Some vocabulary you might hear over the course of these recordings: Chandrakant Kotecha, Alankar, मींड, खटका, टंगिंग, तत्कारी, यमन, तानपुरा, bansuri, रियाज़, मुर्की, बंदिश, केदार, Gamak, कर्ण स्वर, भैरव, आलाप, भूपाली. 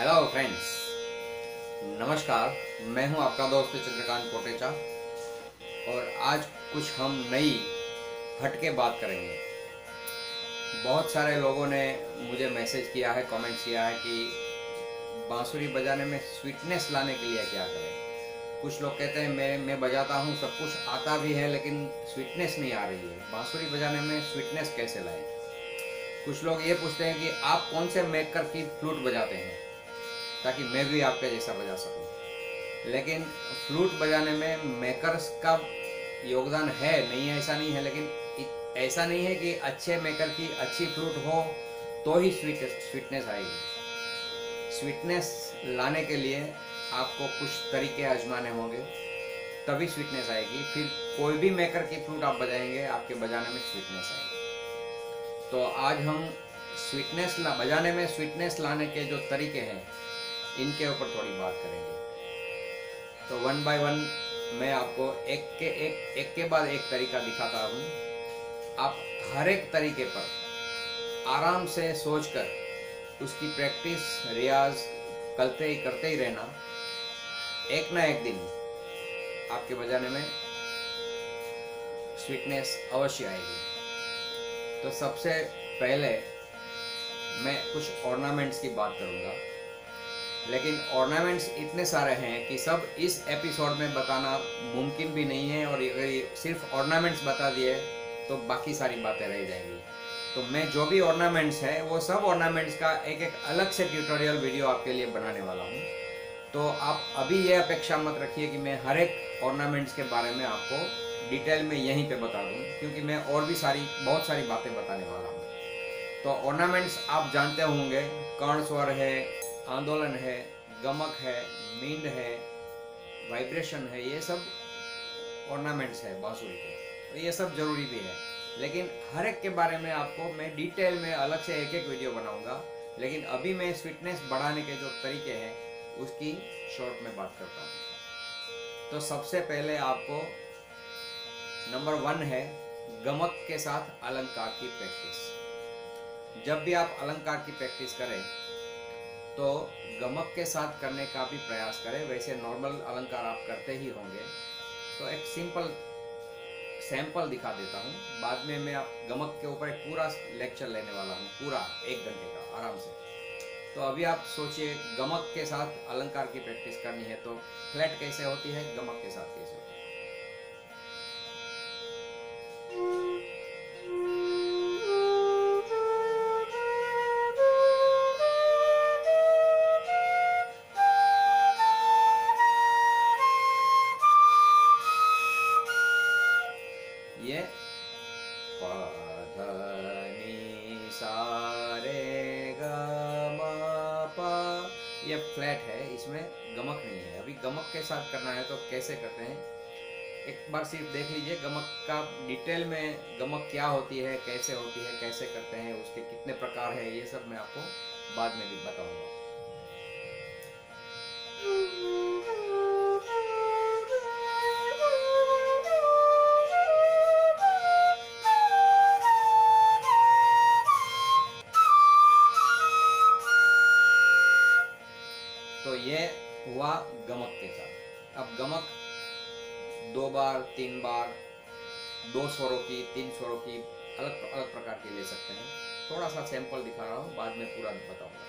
Hello friends, नमस्कार। मैं हूं आपका दोस्त चंद्रकांत कोटेचा और आज कुछ हम नई हटके बात करेंगे। बहुत सारे लोगों ने मुझे मैसेज किया है, कमेंट किया है कि बांसुरी बजाने में स्वीटनेस लाने के लिए क्या करें। कुछ लोग कहते हैं मैं बजाता हूं, सब कुछ आता भी है लेकिन स्वीटनेस नहीं आ रही है, बांसुरी बजाने में स्वीटनेस कैसे लाएं। कुछ लोग ये पूछते हैं कि आप कौन से मेकर की फ्लूट बजाते हैं ताकि मैं भी आपके जैसा बजा सकूं। लेकिन फ्लूट बजाने में मेकर्स का योगदान है, नहीं है ऐसा नहीं है, लेकिन ऐसा नहीं है कि अच्छे मेकर की अच्छी फ्लूट हो तो ही स्वीटनेस आएगी। स्वीटनेस लाने के लिए आपको कुछ तरीके आजमाने होंगे तभी स्वीटनेस आएगी। फिर कोई भी मेकर की फ्लूट आप बजाएंगे, आपके बजाने में स्वीटनेस आएगी। तो आज हम स्वीटनेस बजाने में स्वीटनेस लाने के जो तरीके हैं इनके ऊपर थोड़ी बात करेंगे। तो वन बाय वन मैं आपको एक के बाद एक तरीका दिखाता हूँ। आप हर एक तरीके पर आराम से सोचकर उसकी प्रैक्टिस रियाज करते ही रहना। एक ना एक दिन आपके बजाने में स्वीटनेस अवश्य आएगी। तो सबसे पहले मैं कुछ ऑर्नामेंट्स की बात करूंगा, लेकिन ऑर्नामेंट्स इतने सारे हैं कि सब इस एपिसोड में बताना मुमकिन भी नहीं है, और अगर सिर्फ ऑर्नामेंट्स बता दिए तो बाकी सारी बातें रह जाएंगी। तो मैं जो भी ऑर्नामेंट्स है वो सब ऑर्नामेंट्स का एक एक अलग से ट्यूटोरियल वीडियो आपके लिए बनाने वाला हूँ। तो आप अभी ये अपेक्षा मत रखिए कि मैं हर एक ऑर्नामेंट्स के बारे में आपको डिटेल में यहीं पे बता दूं, क्योंकि मैं और भी बहुत सारी बातें बताने वाला हूँ। तो ऑर्नामेंट्स आप जानते होंगे, कर्ण स्वर है, आंदोलन है, गमक है, मींड है, वाइब्रेशन है, ये सब ऑर्नामेंट्स है बांसुरी के। तो ये सब जरूरी भी है, लेकिन हर एक के बारे में आपको मैं डिटेल में अलग से एक एक वीडियो बनाऊँगा। लेकिन अभी मैं स्वीटनेस बढ़ाने के जो तरीके हैं उसकी शॉर्ट में बात करता हूँ। तो सबसे पहले आपको नंबर 1 है गमक के साथ अलंकार की प्रैक्टिस। जब भी आप अलंकार की प्रैक्टिस करें तो गमक के साथ करने का भी प्रयास करें। वैसे नॉर्मल अलंकार आप करते ही होंगे, तो एक सिंपल सैंपल दिखा देता हूँ। बाद में मैं आप गमक के ऊपर एक पूरा लेक्चर लेने वाला हूँ, पूरा 1 घंटे का आराम से। तो अभी आप सोचिए गमक के साथ अलंकार की प्रैक्टिस करनी है तो फ्लैट कैसे होती है, गमक के साथ कैसे होती है। ये ये फ्लैट है, इसमें गमक नहीं है। अभी गमक के साथ करना है तो कैसे करते हैं, एक बार सिर्फ देख लीजिए गमक का डिटेल में। गमक क्या होती है, कैसे होती है, कैसे करते हैं, उसके कितने प्रकार है, ये सब मैं आपको बाद में भी बताऊंगा। तो ये हुआ गमक के साथ। अब गमक 2 बार 3 बार 2 स्वरों की 3 स्वरों की अलग प्रकार की ले सकते हैं। थोड़ा सा सैंपल दिखा रहा हूँ, बाद में पूरा बताऊंगा।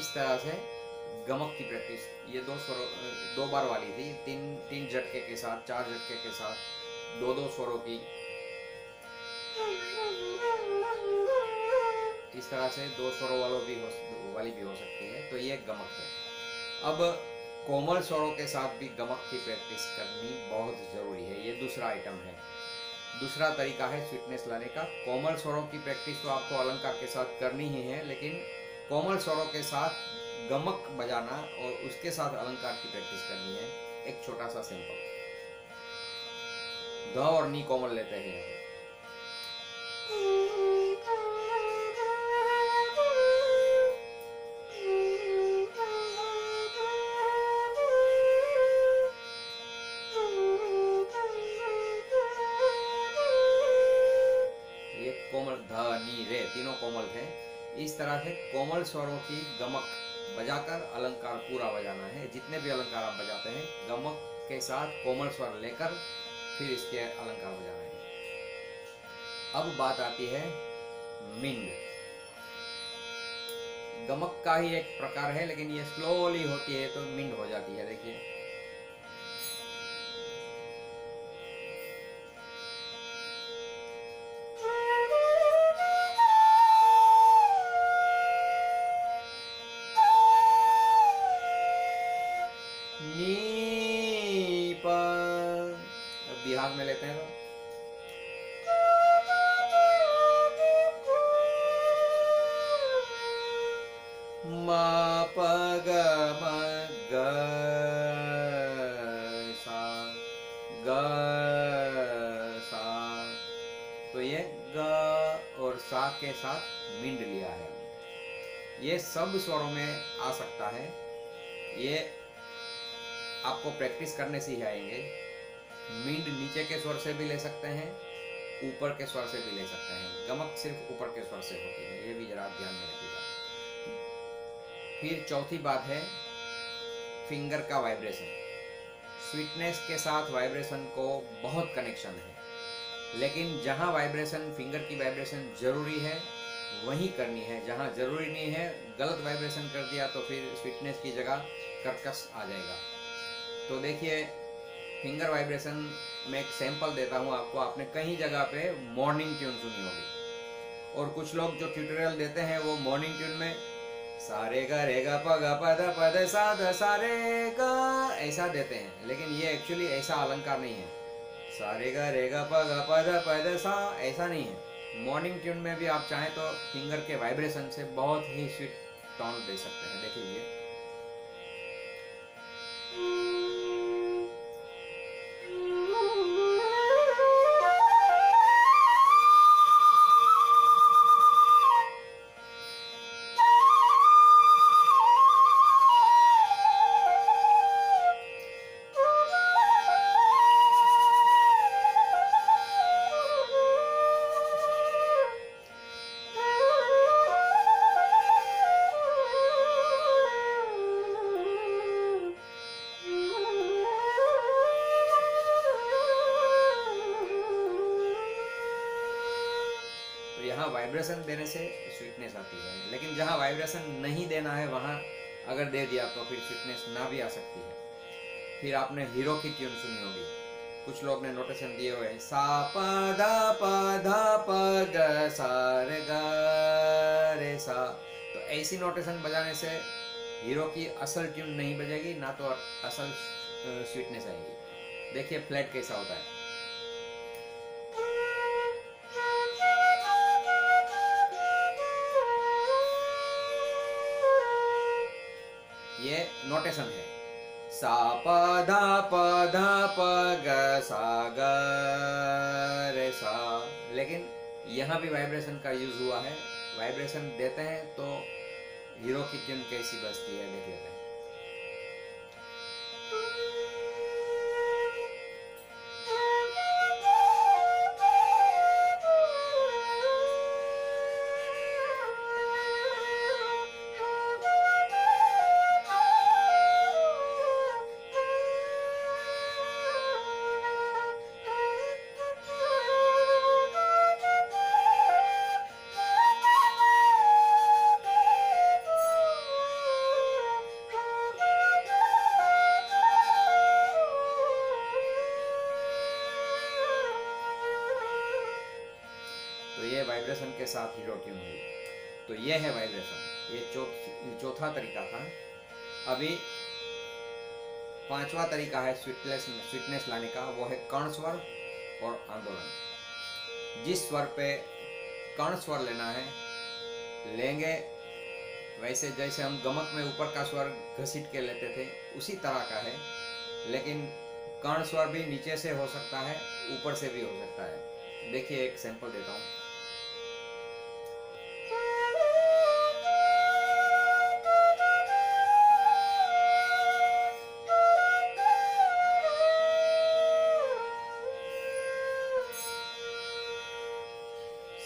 इस तरह से गमक की प्रैक्टिस। ये 2 बार वाली थी, 3 झटके के साथ, 4 झटके के साथ, 2 स्वरों की, इस तरह से 2 स्वरों वाली भी हो सकती है। तो ये गमक है। अब कोमल स्वरों के साथ भी गमक की प्रैक्टिस करनी बहुत जरूरी है। ये दूसरा आइटम है, दूसरा तरीका है स्वीटनेस लाने का। कोमल स्वरों की प्रैक्टिस तो आपको अलंकार के साथ करनी ही है, लेकिन कोमल स्वरों के साथ गमक बजाना और उसके साथ अलंकार की प्रैक्टिस करनी है। एक छोटा सा सैंपल, ध और नी कोमल लेते हैं। तीनों कोमल थे। इस तरह से कोमल स्वरों की गमक बजाकर अलंकार पूरा बजाना है। जितने भी अलंकार आप बजाते हैं गमक के साथ कोमल स्वर लेकर फिर इसके अलंकार बजाना है। अब बात आती है मिंड। गमक का ही एक प्रकार है लेकिन ये स्लोली होती है तो मिंड हो जाती है। देखिए बिहार में लेते हैं तो मा प ग म ग सा ग सा, तो ये ग और सा के साथ मिंड लिया है। ये सब स्वरों में आ सकता है, ये आपको प्रैक्टिस करने से ही आएंगे। मिंड नीचे के स्वर से भी ले सकते हैं, ऊपर के स्वर से भी ले सकते हैं। गमक सिर्फ ऊपर के स्वर से होती है, ये भी जरा ध्यान में रखिएगा। फिर चौथी बात है फिंगर का वाइब्रेशन। स्वीटनेस के साथ वाइब्रेशन को बहुत कनेक्शन है, लेकिन जहाँ वाइब्रेशन फिंगर की वाइब्रेशन जरूरी है वहीं करनी है। जहाँ जरूरी नहीं है गलत वाइब्रेशन कर दिया तो फिर स्वीटनेस की जगह कर्कश आ जाएगा। तो देखिए फिंगर वाइब्रेशन में एक सैंपल देता हूँ आपको। आपने कहीं जगह पे मॉर्निंग ट्यून सुनी होगी और कुछ लोग जो ट्यूटोरियल देते हैं वो मॉर्निंग ट्यून में सारे गा रे गा प गा प ध प ध सा ध सा रे गा ऐसा देते हैं, लेकिन ये एक्चुअली ऐसा अलंकार नहीं है। सारे गा रे गा प ध सा ऐसा नहीं है। मॉर्निंग ट्यून में भी आप चाहें तो फिंगर के वाइब्रेशन से बहुत ही स्वीट टोन दे सकते हैं। देखिए वाइब्रेशन देने से स्वीटनेस आती है, लेकिन जहाँ वाइब्रेशन नहीं देना है वहाँ अगर दे दिया तो फिर स्वीटनेस ना भी आ सकती है। फिर आपने हीरो की ट्यून सुनी होगी, कुछ लोग ने नोटेशन दिए हुए सा प ध प ध प ग सा रे ग रे सा, तो ऐसी नोटेशन बजाने से हीरो की असल ट्यून नहीं बजेगी ना तो असल स्वीटनेस आएगी। देखिए फ्लैट कैसा होता है। ये नोटेशन है सा प धा प ग सा ग रे सा, लेकिन यहाँ भी वाइब्रेशन का यूज हुआ है। वाइब्रेशन देते हैं तो हीरो की ट्यून कैसी बजती है देख लेते हैं। वाइब्रेशन के साथ हीरो ट्यून हुई, तो ये है वाइब्रेशन। ये चौथा तरीका था। अभी पांचवा तरीका है स्वीटनेस लाने का, वो है कर्ण स्वर और आंदोलन। जिस स्वर पे कर्ण स्वर लेना है लेंगे, वैसे जैसे हम गमक में ऊपर का स्वर घसीट के लेते थे उसी तरह का है, लेकिन कर्ण स्वर भी नीचे से हो सकता है ऊपर से भी हो सकता है। देखिए एक सैंपल देता हूँ।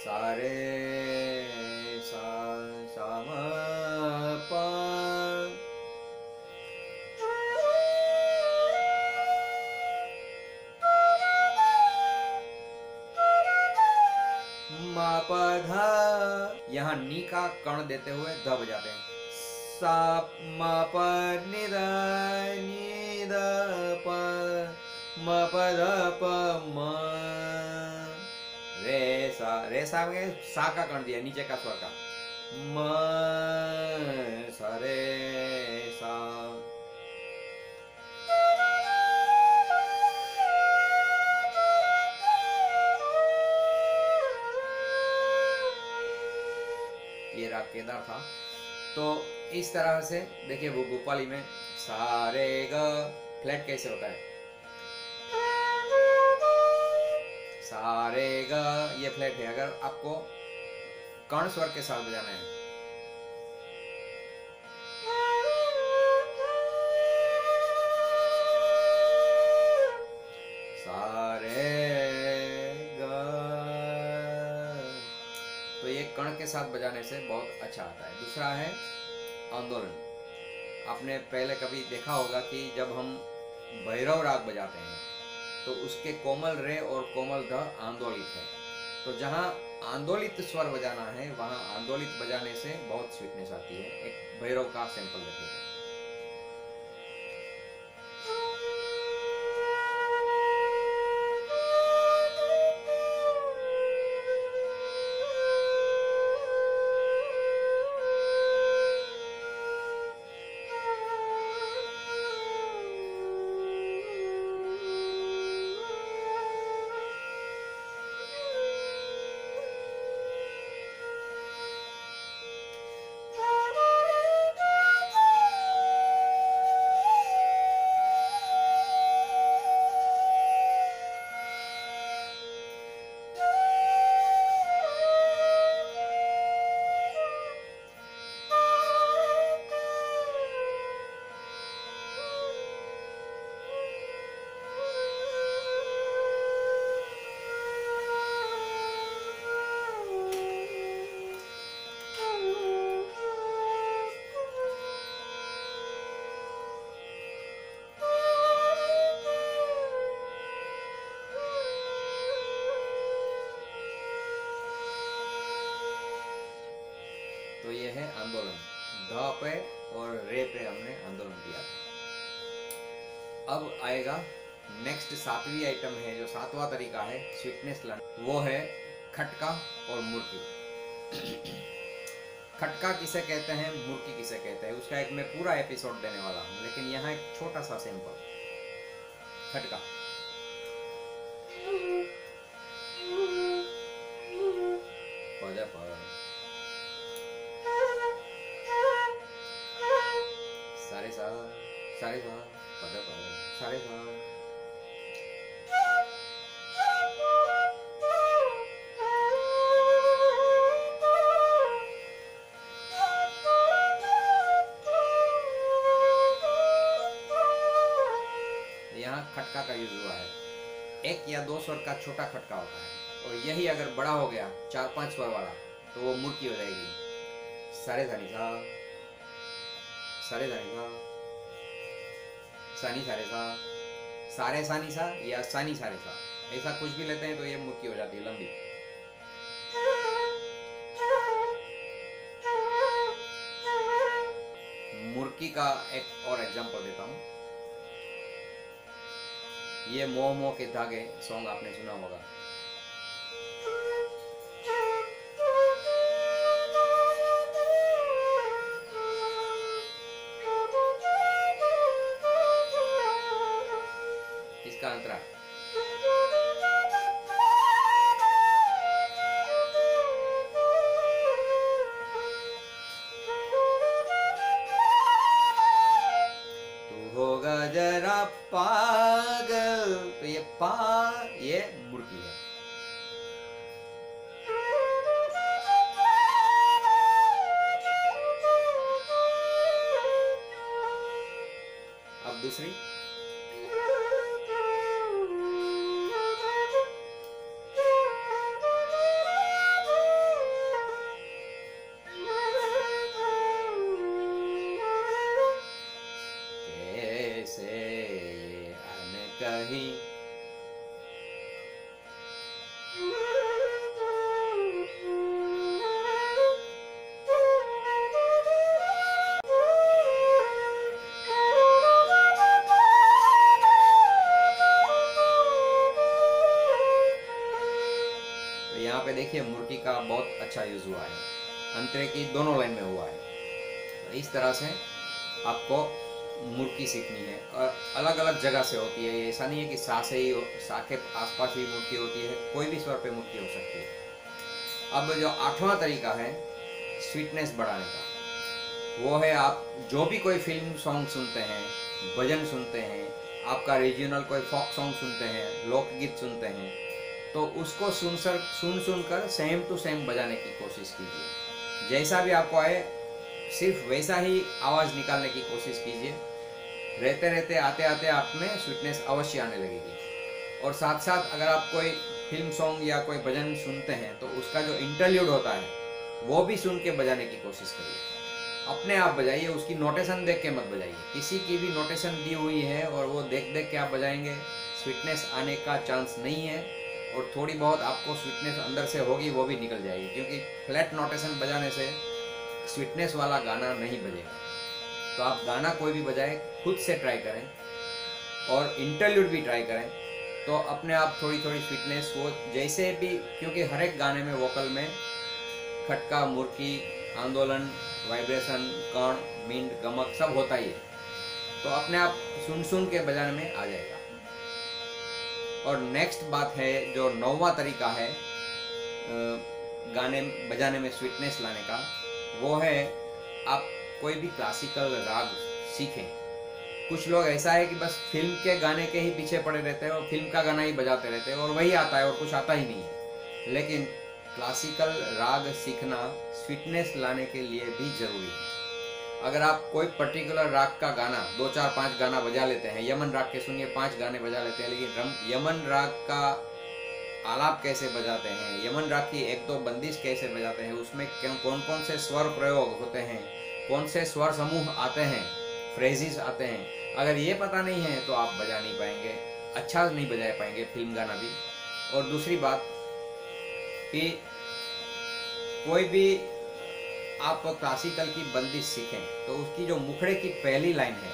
सारे प धा, यहाँ नी का कर्ण देते हुए ध बजाते हैं। सा म प नि ध प म रे सा, रे सा में सा का कर्ण दिया नीचे का स्वर का, म सा रे सा। ये राग केदार था। तो इस तरह से देखिए वो भूपाली में सा रे ग फ्लैट कैसे होता है, सा रे ग ये फ्लैट है। अगर आपको कर्ण स्वर के साथ बजाना है सा रे ग, तो ये कर्ण के साथ बजाने से बहुत अच्छा आता है। दूसरा है आंदोलन। आपने पहले कभी देखा होगा कि जब हम भैरव राग बजाते हैं तो उसके कोमल रे और कोमल ध आंदोलित है, तो जहाँ आंदोलित स्वर बजाना है वहाँ आंदोलित बजाने से बहुत स्वीटनेस आती है। एक भैरव का सैंपल देते हैं। तो ये है आंदोलन, ध पे और रे पे हमने आंदोलन किया था। अब आएगा नेक्स्ट सातवीं आइटम है, जो सातवां तरीका है स्वीटनेस लाने, वो है खटका और मुर्की। खटका किसे कहते हैं, मुर्की किसे कहते हैं, उसका एक मैं पूरा एपिसोड देने वाला हूँ, लेकिन यहाँ एक छोटा सा सैंपल खटका। सारे सा पद प सारे सा, यहाँ खटका का यूज हुआ है। एक या दो स्वर का छोटा खटका होता है, और यही अगर बड़ा हो गया 4-5 स्वर वाला तो वो मुर्की हो जाएगी। सारे सा निशा, सारे सा निशा, सानी सारे सा, सारे सानी सा या सानी सारे सा, ऐसा कुछ भी लेते हैं तो ये मुर्की हो जाती है लंबी। मुर्की का एक और एग्जांपल देता हूं। ये मोह मोह के धागे सॉन्ग आपने सुना होगा। पागल, तो ये पा ये मुर्की है। अब दूसरी यहाँ पे देखिए मुर्गी का बहुत अच्छा यूज़ हुआ है, अंतरे की दोनों लाइन में हुआ है। इस तरह से आपको मुर्गी सीखनी है और अलग अलग जगह से होती है, ऐसा नहीं है कि सा से ही हो, सा के आसपास भी मुर्गी होती है, कोई भी स्वर पे मुर्गी हो सकती है। अब जो आठवां तरीका है स्वीटनेस बढ़ाने का, वो है आप जो भी कोई फिल्म सॉन्ग सुनते हैं, भजन सुनते हैं, आपका रीजनल कोई फोक सॉन्ग सुनते हैं, लोकगीत सुनते हैं, तो उसको सुन कर सेम टू सेम बजाने की कोशिश कीजिए। जैसा भी आपको आए सिर्फ वैसा ही आवाज़ निकालने की कोशिश कीजिए। रहते रहते आते आते आप में स्वीटनेस अवश्य आने लगेगी। और साथ साथ अगर आप कोई फिल्म सॉन्ग या कोई भजन सुनते हैं तो उसका जो इंटरल्यूड होता है वो भी सुन के बजाने की कोशिश करिए। अपने आप बजाइए, उसकी नोटेशन देख के मत बजाइए। किसी की भी नोटेशन दी हुई है और वो देख के आप बजाएंगे, स्वीटनेस आने का चांस नहीं है। और थोड़ी बहुत आपको स्वीटनेस अंदर से होगी वो भी निकल जाएगी, क्योंकि फ्लैट नोटेशन बजाने से स्वीटनेस वाला गाना नहीं बजेगा। तो आप गाना कोई भी बजाएं खुद से ट्राई करें और इंटरल्यूड भी ट्राई करें, तो अपने आप थोड़ी स्वीटनेस वो जैसे भी, क्योंकि हर एक गाने में वोकल में खटका, मुर्की, आंदोलन, वाइब्रेशन, कण, मिंड, गमक सब होता ही है, तो अपने आप सुन के बजाने में आ जाएगा। और नेक्स्ट बात है जो 9वां तरीका है गाने बजाने में स्वीटनेस लाने का, वो है आप कोई भी क्लासिकल राग सीखें। कुछ लोग ऐसा है कि बस फिल्म के गाने के ही पीछे पड़े रहते हैं और फिल्म का गाना ही बजाते रहते हैं और वही आता है और कुछ आता ही नहीं है, लेकिन क्लासिकल राग सीखना स्वीटनेस लाने के लिए भी ज़रूरी है। अगर आप कोई पर्टिकुलर राग का गाना 2 4 5 गाना बजा लेते हैं, यमन राग के सुनिए 5 गाने बजा लेते हैं, लेकिन यमन राग का आलाप कैसे बजाते हैं, यमन राग की 1-2 बंदिश कैसे बजाते हैं, उसमें कौन से स्वर प्रयोग होते हैं, कौन से स्वर समूह आते हैं, फ्रेजिस आते हैं, अगर ये पता नहीं है तो आप बजा नहीं पाएंगे, अच्छा नहीं बजा पाएंगे फिल्म गाना भी। और दूसरी बात कि कोई भी आप क्लासिकल की बंदिश सीखें तो उसकी जो मुखड़े की पहली लाइन है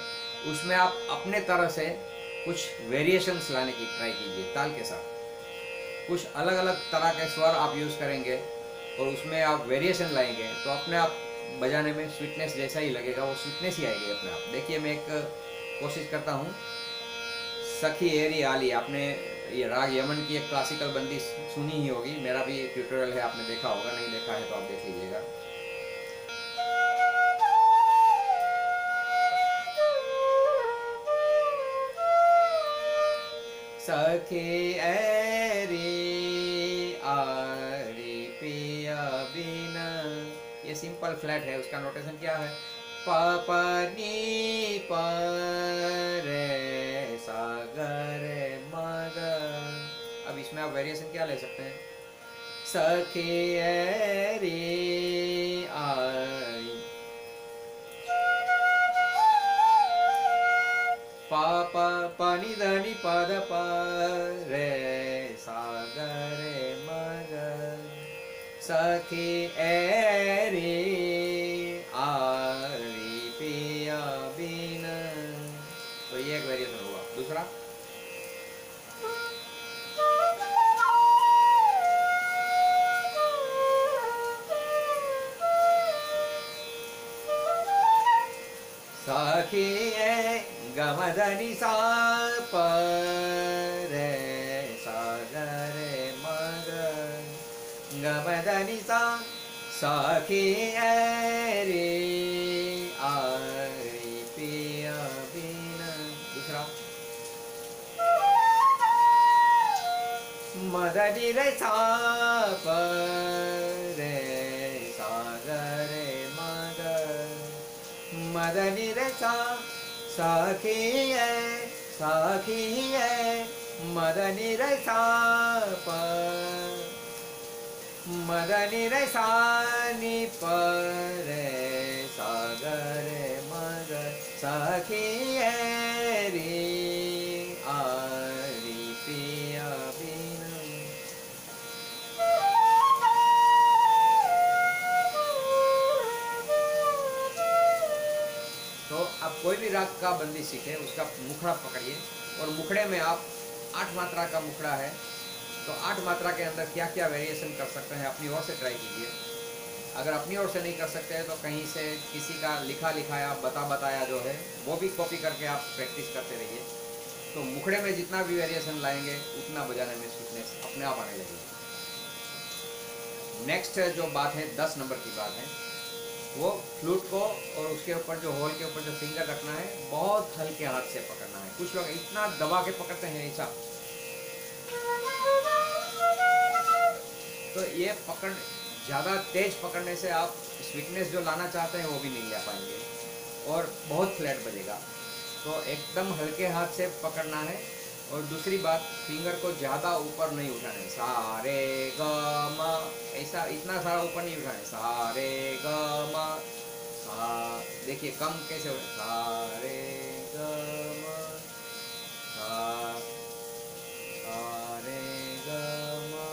उसमें आप अपने तरह से कुछ वेरिएशंस लाने की ट्राई कीजिए, ताल के साथ कुछ अलग अलग तरह के स्वर आप यूज़ करेंगे और उसमें आप वेरिएशन लाएंगे तो अपने आप बजाने में स्वीटनेस जैसा ही लगेगा, वो स्वीटनेस ही आएगी अपने आप। देखिए मैं एक कोशिश करता हूँ, सखी एरी आली, आपने ये राग यमन की एक क्लासिकल बंदिश सुनी ही होगी, मेरा भी ट्यूटोरियल है, आपने देखा होगा, नहीं देखा है तो आप देख लीजिएगा। सखी एरी आरी पिया बिना, ये सिंपल फ्लैट है, उसका नोटेशन क्या है, पा पा नी पा रे सा ग रे मा ग। अब इसमें आप वेरिएशन क्या ले सकते हैं, सखी रे आई पा पा पा नी ध नी पा द पा रे सा ग रे मा ग, सखी रे वेरिएशन हुआ। दूसरा साखी गमधनी सा प रे सा ग रे म ग, गमधनी सा साखी रे आ रे पिया बिना। दूसरा मदनी रे सा प रे सा ग रे म ग, मदनी रे सा साखी है मदनी रे सा प मदनी रे सा नी प रे सा ग रे म ग, साखी रे आरी पिया बिना। तो आप कोई भी राग का बंदी सीखें उसका मुखड़ा पकड़िए और मुखड़े में आप 8 मात्रा का मुखड़ा है तो 8 मात्रा के अंदर क्या क्या वेरिएशन कर सकते हैं अपनी ओर से ट्राई कीजिए। अगर अपनी ओर से नहीं कर सकते हैं तो कहीं से किसी का लिखा लिखाया बता बताया जो है वो भी कॉपी करके आप प्रैक्टिस करते रहिए। तो मुखड़े में जितना भी वेरिएशन लाएंगे उतना बजाने में स्वीटनेस अपने आप आने लगेगी। नेक्स्ट जो बात है 10 नंबर की बात है, वो फ्लूट को और उसके ऊपर जो होल के ऊपर जो फिंगर रखना है बहुत हल्के हाथ से पकड़ना है। कुछ लोग इतना दबा के पकड़ते हैं ऐसा, तो ये पकड़ ज़्यादा तेज पकड़ने से आप स्वीटनेस जो लाना चाहते हैं वो भी नहीं ला पाएंगे और बहुत फ्लैट बजेगा। तो एकदम हल्के हाथ से पकड़ना है। और दूसरी बात, फिंगर को ज़्यादा ऊपर नहीं उठाना है। सारे गामा ऐसा इतना सारा ऊपर नहीं उठाना है। सारे गामा सा, देखिए कम कैसे हो रहा है। सारे गामा सा, सारे गामा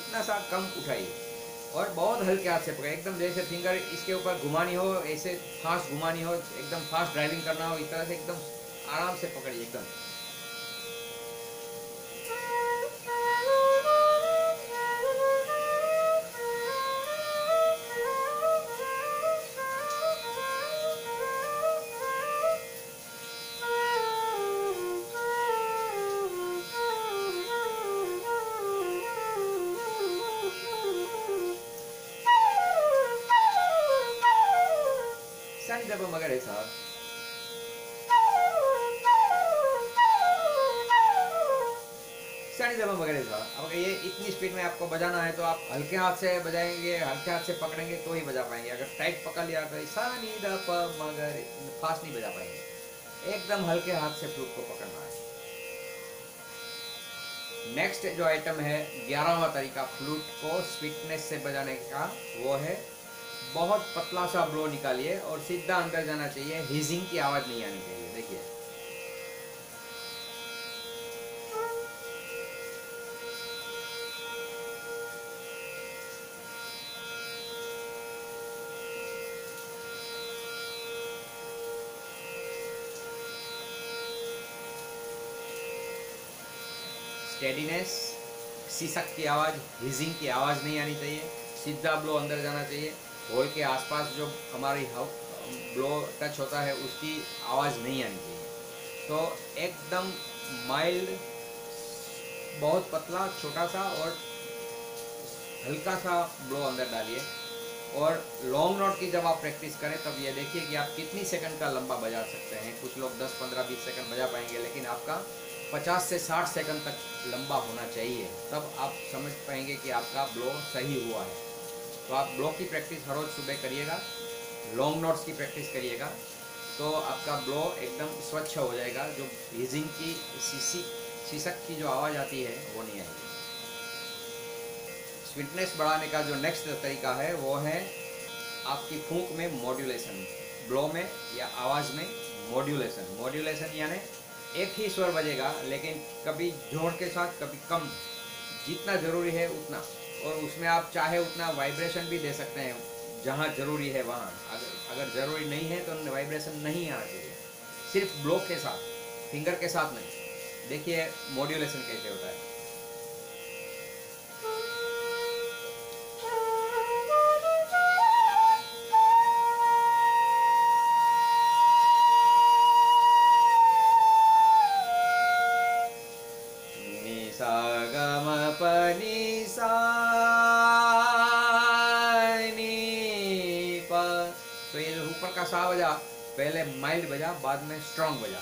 इतना सा कम उठाइए और बहुत हल्के हाथ से पकड़े। एकदम जैसे फिंगर इसके ऊपर घुमानी हो, ऐसे फास्ट घुमानी हो, एकदम फास्ट ड्राइविंग करना हो, इस तरह से एकदम आराम से पकड़िए एकदम। सारी दबा मगर है साहब। अब ये इतनी स्पीड में आपको बजाना है तो आप हल्के हाथ से बजाएंगे, हल्के हाथ से पकड़ेंगे तो ही बजा पाएंगे। अगर टाइट पकड़ लिया तो सानी दा पा मगर फास्ट नहीं बजा पाएंगे। एकदम हल्के हाथ से फ्लूट को पकड़ना है। नेक्स्ट जो आइटम है 11वां तरीका फ्लूट को स्वीटनेस से बजाने का, वो है बहुत पतला सा ब्लो निकालिए और सीधा अंदर जाना चाहिए। हिजिंग की आवाज़ नहीं आनी चाहिए। देखिए स्टेडीनेस, सिसक की आवाज़, हिजिंग की आवाज़ नहीं आनी चाहिए। सीधा ब्लो अंदर जाना चाहिए। होल के आसपास जो हमारी ब्लो टच होता है उसकी आवाज़ नहीं आनी चाहिए। तो एकदम माइल्ड, बहुत पतला, छोटा सा और हल्का सा ब्लो अंदर डालिए। और लॉन्ग नोट की जब आप प्रैक्टिस करें तब ये देखिए कि आप कितनी सेकंड का लंबा बजा सकते हैं। कुछ लोग 10, 15, 20 सेकंड बजा पाएंगे, लेकिन आपका 50 से 60 सेकंड तक लंबा होना चाहिए, तब आप समझ पाएंगे कि आपका ब्लो सही हुआ है। तो आप ब्लो की प्रैक्टिस हर रोज़ सुबह करिएगा, लॉन्ग नोट्स की प्रैक्टिस करिएगा, तो आपका ब्लो एकदम स्वच्छ हो जाएगा। जो हिजिंग की सिसक की जो आवाज़ आती है वो नहीं आएगी। स्वीटनेस बढ़ाने का जो नेक्स्ट तरीका है वो है आपकी फूंक में मॉड्यूलेशन, ब्लो में या आवाज़ में मॉड्यूलेशन। मॉड्यूलेशन यानी एक ही स्वर बजेगा लेकिन कभी जोर के साथ कभी कम, जितना ज़रूरी है उतना। और उसमें आप चाहे उतना वाइब्रेशन भी दे सकते हैं जहाँ ज़रूरी है वहाँ। अगर ज़रूरी नहीं है तो वाइब्रेशन नहीं आना चाहिए, सिर्फ ब्लो के साथ, फिंगर के साथ नहीं। देखिए मॉड्यूलेशन कैसे होता है। तो ये जो ऊपर का सा बजा, पहले माइल्ड बजा, बाद में स्ट्रॉन्ग बजा,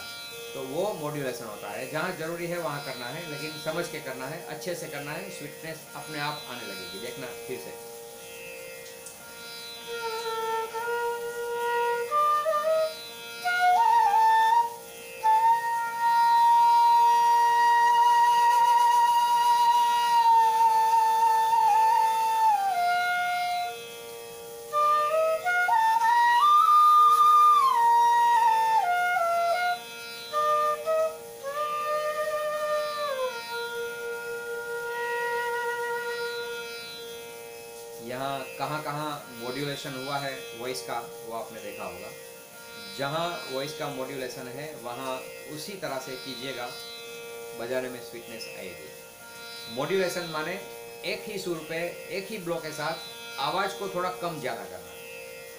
तो वो मॉड्यूलेशन होता है। जहाँ जरूरी है वहाँ करना है, लेकिन समझ के करना है, अच्छे से करना है। स्वीटनेस अपने आप आने लगेगी। देखना फिर से यहाँ कहाँ कहाँ मॉड्यूलेशन हुआ है वॉइस का, वो आपने देखा होगा। जहाँ वॉइस का मॉड्यूलेशन है वहाँ उसी तरह से कीजिएगा। बजाने में स्वीटनेस आएगी। मोटिवेशन माने एक ही सुर पे एक ही ब्लॉक के साथ आवाज़ को थोड़ा कम ज़्यादा करना।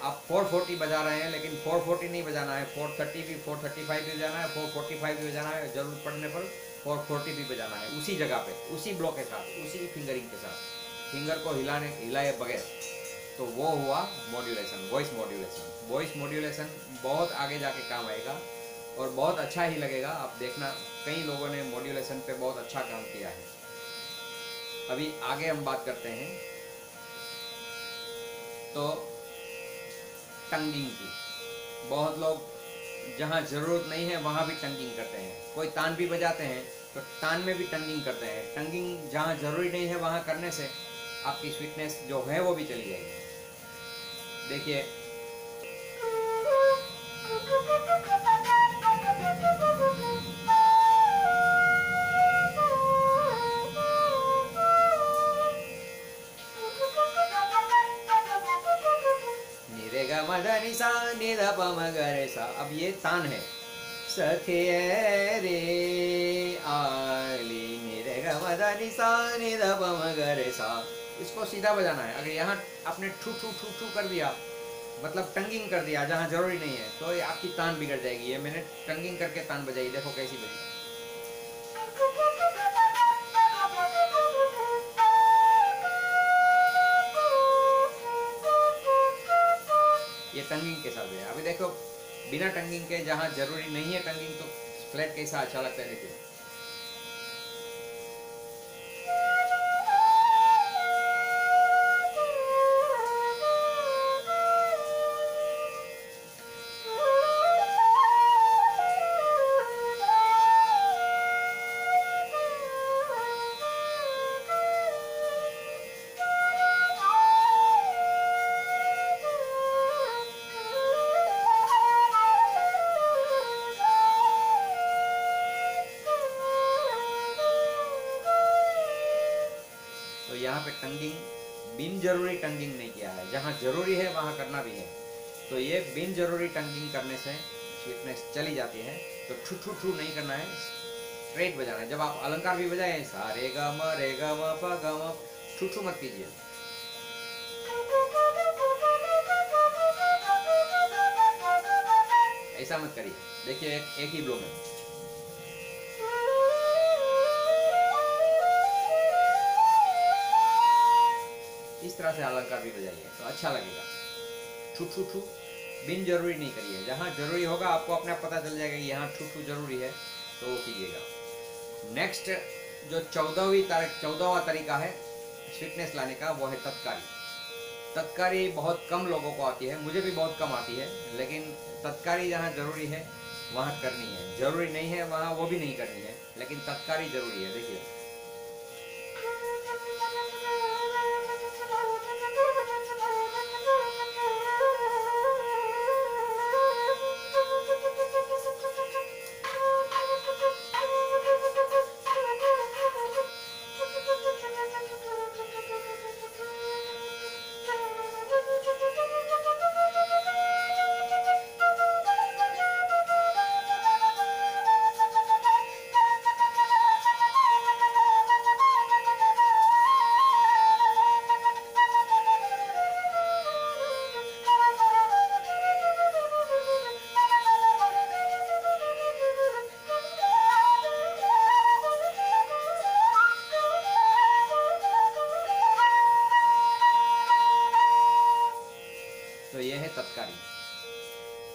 आप 440 बजा रहे हैं लेकिन 440 नहीं बजाना है, 430 भी 435 भी बजाना है, 445 भी बजाना है, जरूरत पड़ने पर 440 भी बजाना है, उसी जगह पे उसी ब्लॉक के साथ उसी फिंगरिंग के साथ, फिंगर को हिलाए बगैर। तो वो हुआ modulation, voice modulation. Voice modulation बहुत आगे जाके काम आएगा और बहुत अच्छा ही लगेगा। आप देखना कई लोगों ने मॉड्यूलेशन पे बहुत अच्छा काम किया है। अभी आगे हम बात करते हैं तो टंगिंग की। बहुत लोग जहाँ ज़रूरत नहीं है वहाँ भी टंगिंग करते हैं। कोई तान भी बजाते हैं तो तान में भी टंगिंग करते हैं। टंगिंग जहाँ ज़रूरी नहीं है वहाँ करने से आपकी स्वीटनेस जो है वो भी चली जाएगी। देखिए सा नि ध प म ग रे सा, अब ये तान है। सखिये रे आली नि रे ग म ध नि सा नि ध प म ग रे सा, इसको सीधा बजाना है। अगर यहाँ आपने ठू ठू ठू ठू कर दिया मतलब टंगिंग कर दिया जहाँ जरूरी नहीं है तो ये आपकी तान बिगड़ जाएगी। ये मैंने टंगिंग करके तान बजाई, देखो कैसी बजी। ये टंगिंग के साथ है। अभी देखो बिना टंगिंग के जहाँ जरूरी नहीं है टंगिंग तो फ्लैट कैसा अच्छा लगता है। देखिए यहाँ पे टंगिंग, बिन जरूरी टंगिंग नहीं किया है। जहाँ जरूरी है वहाँ करना भी है। तो ये बिन जरूरी टंगिंग करने से स्वीटनेस चली जाती है। तो ठू ठू ठू नहीं करना है, स्ट्रेट बजाना है। जब आप अलंकार भी बजाएं सा रे गा म पा गा म, ठू ठू मत कीजिए। ऐसा मत करिए। देखिए एक ही ब्लो में इस तरह से अलंकार भी बजाइए तो अच्छा लगेगा। ठू ठू ठू बिन जरूरी नहीं करिए। जहाँ जरूरी होगा आपको अपने आप पता चल जाएगा कि यहाँ ठू ठू जरूरी है तो वो कीजिएगा। नेक्स्ट जो 14वां तरीका है स्वीटनेस लाने का वो है तत्कारी। तत्कारी बहुत कम लोगों को आती है, मुझे भी बहुत कम आती है। लेकिन तत्कारी जहाँ जरूरी है वहाँ करनी है, जरूरी नहीं है वहाँ वो भी नहीं करनी है। लेकिन तत्कारी जरूरी है। देखिए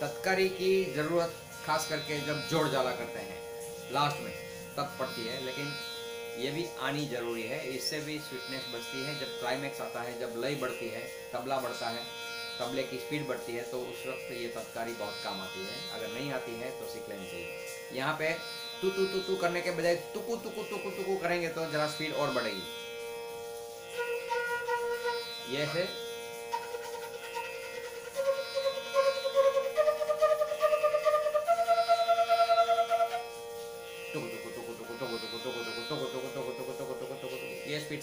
तत्कारी की ज़रूरत खास करके जब जोड़ जाला करते हैं लास्ट में तब पड़ती है। लेकिन ये भी आनी जरूरी है, इससे भी स्वीटनेस बढ़ती है। जब क्लाइमेक्स आता है, जब लय बढ़ती है, तबला बढ़ता है, तबले की स्पीड बढ़ती है तो उस वक्त ये तत्कारी बहुत काम आती है। अगर नहीं आती है तो सीख लेनी चाहिए। यहाँ पे तू तू तू तू करने के बजाय तुकू तुकू तुकू तुकू करेंगे तो ज़रा स्पीड और बढ़ेगी। यह है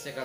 से कर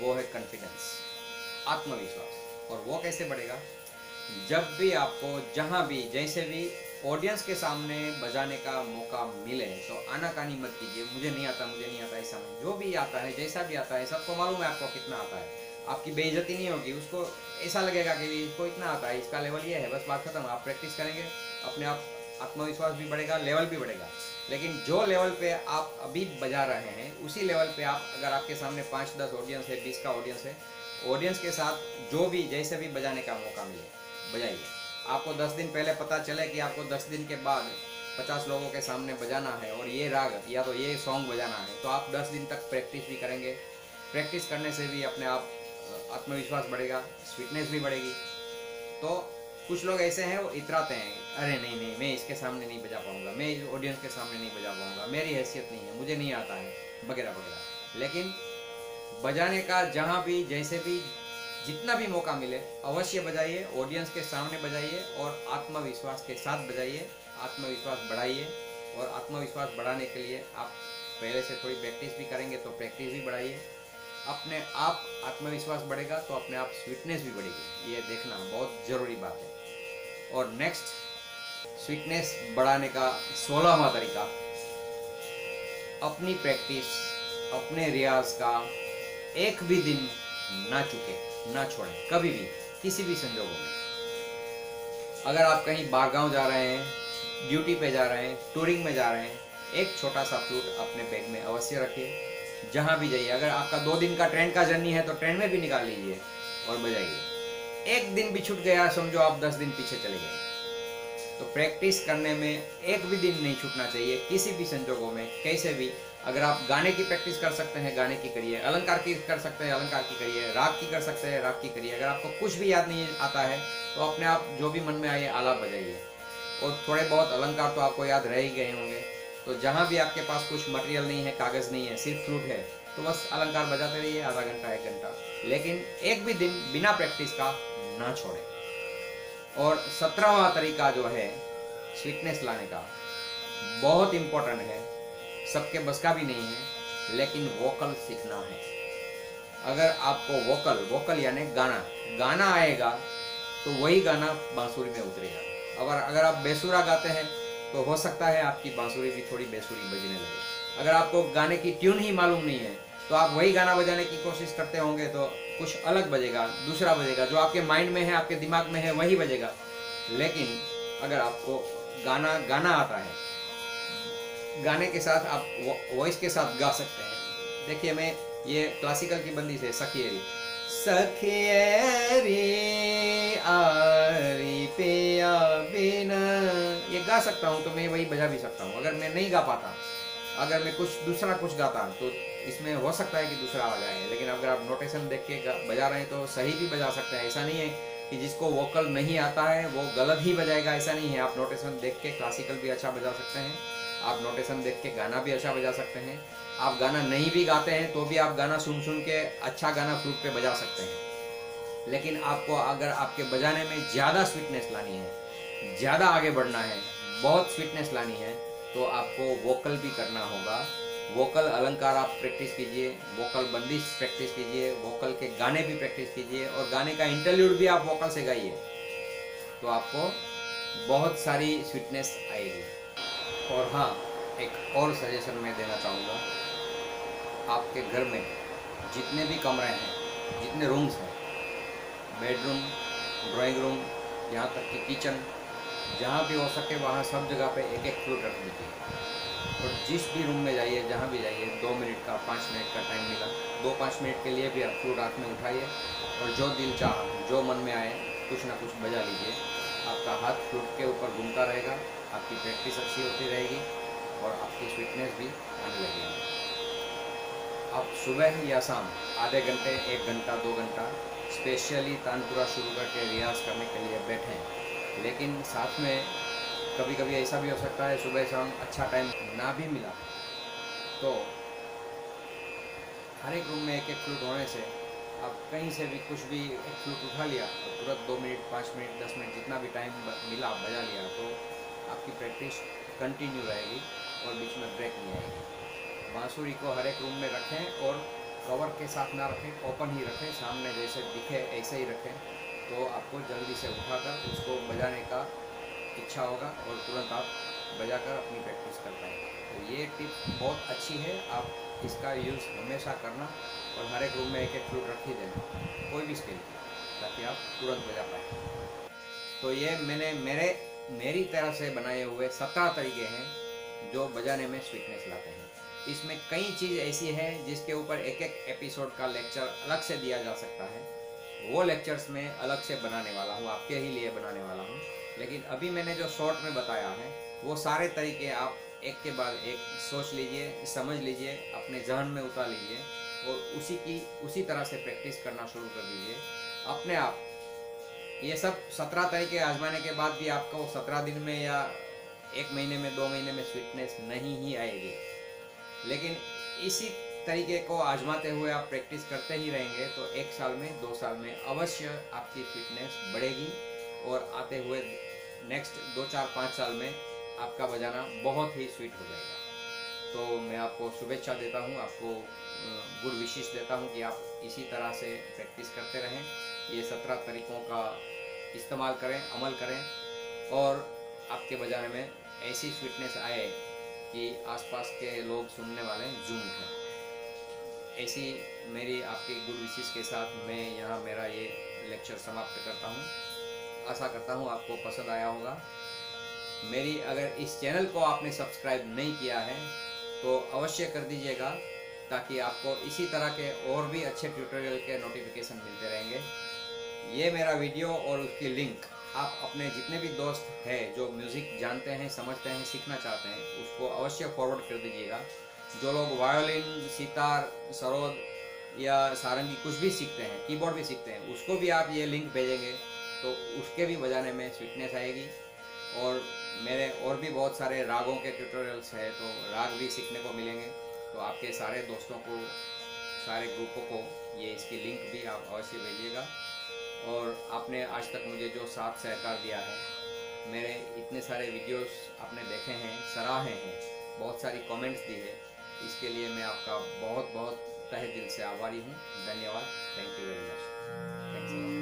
वो है कॉन्फिडेंस, आत्मविश्वास। और वो कैसे बढ़ेगा? जब भी आपको जहाँ भी जैसे भी ऑडियंस के सामने बजाने का मौका मिले तो आनाकानी मत कीजिए, मुझे नहीं आता, मुझे नहीं आता, ऐसा नहीं। जो भी आता है, जैसा भी आता है, सबको मालूम है आपको कितना आता है, आपकी बेइज्जती नहीं होगी। उसको ऐसा लगेगा कि इसको इतना आता है, इसका लेवल ये है, बस बात खत्म। आप प्रैक्टिस करेंगे, अपने आप आत्मविश्वास भी बढ़ेगा, लेवल भी बढ़ेगा। लेकिन जो लेवल पे आप अभी बजा रहे हैं उसी लेवल पे आप, अगर आपके सामने 5-10 ऑडियंस है, 20 का ऑडियंस है, ऑडियंस के साथ जो भी जैसे भी बजाने का मौका मिले बजाइए। आपको 10 दिन पहले पता चले कि आपको 10 दिन के बाद 50 लोगों के सामने बजाना है और ये राग या तो ये सॉन्ग बजाना है, तो आप 10 दिन तक प्रैक्टिस भी करेंगे। प्रैक्टिस करने से भी अपने आप आत्मविश्वास बढ़ेगा, स्वीटनेस भी बढ़ेगी। तो कुछ लोग ऐसे हैं वो इतराते हैं, अरे नहीं नहीं मैं इसके सामने नहीं बजा पाऊँगा, मैं इस ऑडियंस के सामने नहीं बजा पाऊँगा, मेरी हैसियत नहीं है, मुझे नहीं आता है, वगैरह वगैरह। लेकिन बजाने का जहाँ भी जैसे भी जितना भी मौका मिले अवश्य बजाइए, ऑडियंस के सामने बजाइए और आत्मविश्वास के साथ बजाइए, आत्मविश्वास बढ़ाइए। और आत्मविश्वास बढ़ाने के लिए आप पहले से थोड़ी प्रैक्टिस भी करेंगे तो प्रैक्टिस भी बढ़ाइए, अपने आप आत्मविश्वास बढ़ेगा तो अपने आप स्वीटनेस भी बढ़ेगी। ये देखना बहुत ज़रूरी बात है। और नेक्स्ट स्वीटनेस बढ़ाने का 16वां तरीका, अपनी प्रैक्टिस, अपने रियाज का एक भी दिन ना चुके, ना छोड़ें, कभी भी, किसी भी संजोगों में। अगर आप कहीं बाहर जा रहे हैं, ड्यूटी पे जा रहे हैं, टूरिंग में जा रहे हैं, एक छोटा सा फ्लूट अपने बैग में अवश्य रखिए। जहाँ भी जाइए, अगर आपका 2 दिन का ट्रेन का जर्नी है तो ट्रेन में भी निकाल लीजिए और बजाइए। एक दिन भी छूट गया समझो आप 10 दिन पीछे चले गए। तो प्रैक्टिस करने में एक भी दिन नहीं छूटना चाहिए, किसी भी संजोगों में, कैसे भी। अगर आप गाने की प्रैक्टिस कर सकते हैं गाने की करिए, अलंकार की कर सकते हैं अलंकार की करिए, राग की कर सकते हैं राग की करिए। अगर आपको कुछ भी याद नहीं आता है तो अपने आप जो भी मन में आए आलाप बजाइए। और थोड़े बहुत अलंकार तो आपको याद रह ही गए होंगे। तो जहाँ भी आपके पास कुछ मटेरियल नहीं है, कागज़ नहीं है, सिर्फ फ्लूट है, तो बस अलंकार बजाते रहिए आधा घंटा 1 घंटा, लेकिन एक भी दिन बिना प्रैक्टिस का ना छोड़े। और 17वां तरीका जो है स्वीटनेस लाने का, बहुत इम्पोर्टेंट है, सबके बस का भी नहीं है, लेकिन वोकल सीखना है। अगर आपको वोकल यानी गाना आएगा तो वही गाना बांसुरी में उतरेगा। अगर आप बेसुरा गाते हैं तो हो सकता है आपकी बांसुरी भी थोड़ी बेसुरी बजने लगे। अगर आपको गाने की ट्यून ही मालूम नहीं है तो आप वही गाना बजाने की कोशिश करते होंगे तो कुछ अलग बजेगा, दूसरा बजेगा, जो आपके माइंड में है, आपके दिमाग में है, वही बजेगा। लेकिन अगर आपको गाना आता है, गाने के साथ आप वॉइस के साथ गा सकते हैं। देखिए मैं ये क्लासिकल की बंदिश है, सखियरी सखियरी आरी पिया बिना, ये गा सकता हूँ तो मैं वही बजा भी सकता हूँ। अगर मैं नहीं गा पाता, अगर मैं कुछ दूसरा गाता तो इसमें हो सकता है कि दूसरा आ जाए। लेकिन अगर आप नोटेशन देख के बजा रहे हैं तो सही भी बजा सकते हैं। ऐसा नहीं है कि जिसको वोकल नहीं आता है वो गलत ही बजाएगा, ऐसा नहीं है। आप नोटेशन देख के क्लासिकल भी अच्छा बजा सकते हैं, आप नोटेशन देख के गाना भी अच्छा बजा सकते हैं। आप गाना नहीं भी गाते हैं तो भी आप गाना सुन के अच्छा गाना फ्लूट पे बजा सकते हैं। लेकिन आपको अगर आपके बजाने में ज़्यादा स्वीटनेस लानी है, ज़्यादा आगे बढ़ना है, बहुत स्वीटनेस लानी है, तो आपको वोकल भी करना होगा। वोकल अलंकार आप प्रैक्टिस कीजिए, वोकल बंदिश प्रैक्टिस कीजिए, वोकल के गाने भी प्रैक्टिस कीजिए और गाने का इंटरल्यूड भी आप वोकल से गाइए, तो आपको बहुत सारी स्वीटनेस आएगी। और हाँ, एक और सजेशन मैं देना चाहूँगा, आपके घर में जितने भी कमरे हैं, जितने रूम्स हैं, बेडरूम, ड्राइंग रूम, यहाँ तक कि किचन, जहाँ भी हो सके वहाँ सब जगह पे एक एक फ्लूट रख दीजिए। और जिस भी रूम में जाइए, जहाँ भी जाइए, 2 मिनट का 5 मिनट का टाइम मिला, 2-5 मिनट के लिए भी आप फ्लूट हाथ में उठाइए और जो दिल चाहा, जो मन में आए, कुछ ना कुछ बजा लीजिए। आपका हाथ फ्लूट के ऊपर घूमता रहेगा, आपकी प्रैक्टिस अच्छी होती रहेगी और आपकी फिटनेस भी आने लगेगी। आप सुबह या शाम आधे घंटे, 1 घंटा 2 घंटा स्पेशली तानपुरा शुरू करके रियाज करने के लिए बैठें। लेकिन साथ में कभी कभी ऐसा भी हो सकता है सुबह शाम अच्छा टाइम ना भी मिला तो हर एक रूम में एक एक फ्लूट होने से आप कहीं से भी कुछ भी एक फ्लूट उठा लिया तो तुरंत 2 मिनट 5 मिनट 10 मिनट जितना भी टाइम मिला आप बजा लिया तो आपकी प्रैक्टिस कंटिन्यू रहेगी और बीच में ब्रेक नहीं आएगी। बांसुरी को हर एक रूम में रखें और कवर के साथ ना रखें, ओपन ही रखें, सामने जैसे दिखे ऐसे ही रखें तो आपको जल्दी से उठाकर उसको बजाने का इच्छा होगा और तुरंत आप बजाकर अपनी प्रैक्टिस कर पाएंगे। तो ये टिप बहुत अच्छी है, आप इसका यूज़ हमेशा करना और हर एक रूम में एक एक फ्लूट रख ही देना कोई भी स्केल ताकि आप तुरंत बजा पाए। तो ये मैंने मेरी तरह से बनाए हुए 17 तरीके हैं जो बजाने में स्वीटनेस लाते हैं। इसमें कई चीज़ ऐसी है जिसके ऊपर एक एक एपिसोड का लेक्चर अलग से दिया जा सकता है, वो लेक्चर्स में अलग से बनाने वाला हूँ, आपके ही लिए बनाने वाला हूँ। लेकिन अभी मैंने जो शॉर्ट में बताया है वो सारे तरीके आप एक के बाद एक सोच लीजिए, समझ लीजिए, अपने जहन में उतार लीजिए और उसी तरह से प्रैक्टिस करना शुरू कर दीजिए अपने आप। ये सब 17 तरीके आजमाने के बाद भी आपको 17 दिन में या 1 महीने में 2 महीने में स्वीटनेस नहीं ही आएगी, लेकिन इसी तरीके को आजमाते हुए आप प्रैक्टिस करते ही रहेंगे तो 1 साल में 2 साल में अवश्य आपकी फिटनेस बढ़ेगी और आते हुए नेक्स्ट 2 4 5 साल में आपका बजाना बहुत ही स्वीट हो जाएगा। तो मैं आपको शुभेच्छा देता हूँ, आपको गुड विशेष देता हूँ कि आप इसी तरह से प्रैक्टिस करते रहें, ये 17 तरीकों का इस्तेमाल करें, अमल करें और आपके बजाने में ऐसी स्वीटनेस आए कि आसपास के लोग सुनने वाले झूम उठें। ऐसी मेरी आपके गुड विशेष के साथ मैं यहाँ मेरा ये लेक्चर समाप्त करता हूँ। आशा करता हूँ आपको पसंद आया होगा। मेरी अगर इस चैनल को आपने सब्सक्राइब नहीं किया है तो अवश्य कर दीजिएगा ताकि आपको इसी तरह के और भी अच्छे ट्यूटोरियल के नोटिफिकेशन मिलते रहेंगे। ये मेरा वीडियो और उसकी लिंक आप अपने जितने भी दोस्त हैं जो म्यूज़िक जानते हैं, समझते हैं, सीखना चाहते हैं उसको अवश्य फॉरवर्ड कर दीजिएगा। जो लोग वायोलिन, सितार, सरोद या सारंगी कुछ भी सीखते हैं, कीबोर्ड भी सीखते हैं, उसको भी आप ये लिंक भेजेंगे तो उसके भी बजाने में स्वीटनेस आएगी। और मेरे और भी बहुत सारे रागों के ट्यूटोरियल्स हैं तो राग भी सीखने को मिलेंगे। तो आपके सारे दोस्तों को, सारे ग्रुपों को ये इसकी लिंक भी आप अवश्य भेजिएगा। और आपने आज तक मुझे जो साथ सहकार दिया है, मेरे इतने सारे वीडियोज़ आपने देखे हैं, सराहे हैं, बहुत सारी कॉमेंट्स दी है, इसके लिए मैं आपका बहुत बहुत तहे दिल से आभारी हूँ। धन्यवाद। Thank you very much. Thanks.